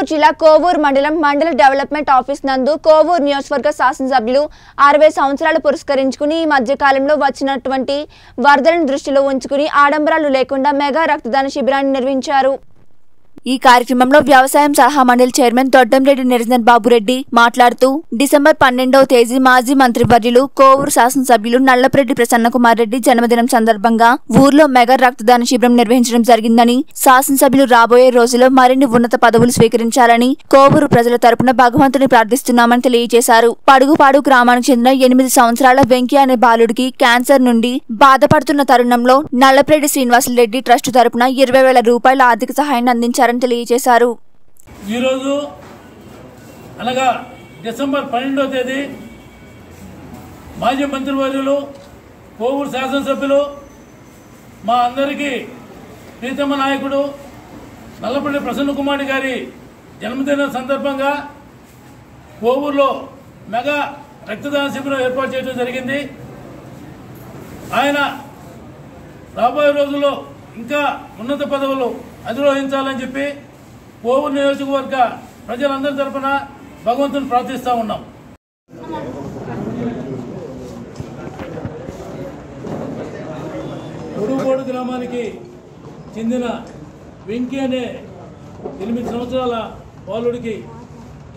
నెల్లూరు జిల్లా కోవూరు మండలం మండల డెవలప్‌మెంట్ ఆఫీస్ నందు కోవూరు నియోజకవర్గ శాసన సభ్యులు 60 సంవత్సరాలు పురస్కరించుకుని ఈ మధ్య కాలంలో వచ్చినటువంటి వరదలను దృష్టిలో ఉంచుకుని ఆడంబరాలు లేకుండా మెగా రక్తదాన శిబిరాన్ని నిర్మించారు। ఈ కార్యక్రమంలో వ్యవసాయ సలహా మండలి చైర్మన్ దొడ్డంరెడ్డి నిరంజన్ బాబు రెడ్డి మాట్లాడుతూ డిసెంబర్ 12వ తేదీ మాజీ మంత్రి వర్యులు కోవూరు శాసన సభ్యులు నల్లపరెడ్డి ప్రసన్న కుమార్ రెడ్డి జన్మదినం సందర్భంగా ఊర్లో మెగా రక్తదాన శిబిరం నిర్వహించడం జరిగిందని, శాసన సభ్యులు రాబోయే రోజుల్లో మరిన్ని ఉన్నత పదవులు స్వీకరించాలని కోవూరు ప్రజల తరపున భగవంతుని ప్రార్థిస్తున్నామని తెలియజేశారు। పడుగుపాడు గ్రామానికి చెందిన 8 సంవత్సరాల వెంకీ అనే బాలుడికి క్యాన్సర్ నుండి బాధపడుతున్న తరుణంలో నల్లపరెడ్డి శ్రీనివాసులు రెడ్డి ట్రస్ట్ తరపున 20,000 రూపాయల ఆర్థిక సహాయాన్ని అందించారు। అనగా డిసెంబర్ 12వ తేదీ మాజీ మంత్రివర్యులు కోవూరు శాసనసభ్యులు మా అందరికీ ప్రీతమ నాయకుడు నల్లపరెడ్డి ప్రసన్న కుమార్ గారి జన్మదిన సందర్భంగా కోవూరులో మెగా రక్తదాన శిబిరం ఏర్పాటు చేయడం జరిగింది। ఆయన రాబోయే రోజుల్లో ఇంకా ఉన్నత పదవులు అధిరోహించాలని చెప్పి కోవూరు నియోజకవర్గ ప్రజలందరి తరపున భగవంతుని ప్రార్థిస్తా ఉన్నాం। పొడుగోడు గ్రామానికి చెందిన వెంకీ అనే 8 సంవత్సరాల బాలుడికి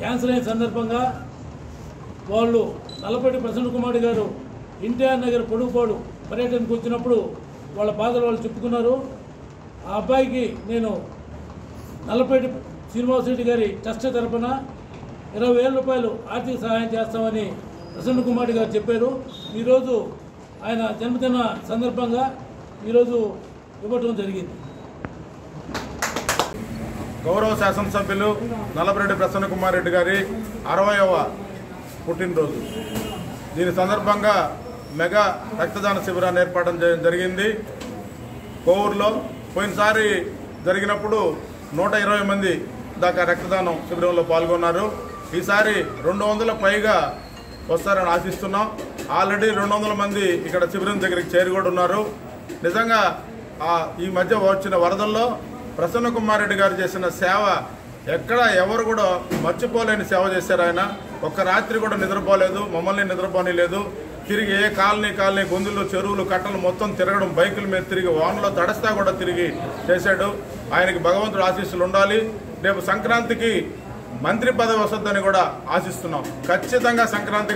క్యాన్సర్ అయిన సందర్భంగా వాళ్ళు నల్లపరెడ్డి ప్రసన్న కుమార్ గారు ఎన్టీఆర్ నగర్ పొడుగోడు పర్యటనకు వచ్చినప్పుడు వాళ్ళ బాధలు వాళ్ళు చెప్పుకున్నారు। ఆ అబ్బాయికి నేను నల్లపరెడ్డి శ్రీనివాసరెడ్డి గారి ట్రస్ట్ తరఫున 20,000 రూపాయలు ఆర్థిక సహాయం చేస్తామని ప్రసన్న కుమార్ గారు చెప్పారు। ఈరోజు ఆయన జన్మదిన సందర్భంగా ఈరోజు ఇవ్వటం జరిగింది। గౌరవ శాసనసభ్యులు నల్లపరెడ్డి ప్రసన్న కుమార్ రెడ్డి గారి 60వ పుట్టినరోజు, దీని సందర్భంగా మెగా రక్తదాన శిబిరాన్ని ఏర్పాటు జరిగింది। కోవూరులో పోయినసారి జరిగినప్పుడు 120 మంది దాకా రక్తదానం శిబిరంలో పాల్గొన్నారు। ఈసారి 200 పైగా వస్తారని ఆశిస్తున్నాం। ఆల్రెడీ 200 మంది ఇక్కడ శిబిరం దగ్గరికి చేరుకోడు ఉన్నారు। నిజంగా ఈ మధ్య వచ్చిన వరదల్లో ప్రసన్న కుమార్ రెడ్డి గారు చేసిన సేవ ఎక్కడ ఎవరు కూడా మర్చిపోలేని సేవ చేశారు। ఆయన ఒక్క రాత్రి కూడా నిద్రపోలేదు, మమ్మల్ని నిద్రపోనిలేదు। తిరిగి ఏ కాలనీ గొంతుల్లో చెరువులు కట్టలు మొత్తం తిరగడం, బైకుల మీద తిరిగి వాన్లో తడస్తా కూడా తిరిగి చేశాడు। ఆయనకి భగవంతుడు ఆశీస్సులు ఉండాలి। రేపు సంక్రాంతికి మంత్రి పదవి వస్తుందని కూడా ఆశిస్తున్నాం। ఖచ్చితంగా సంక్రాంతికి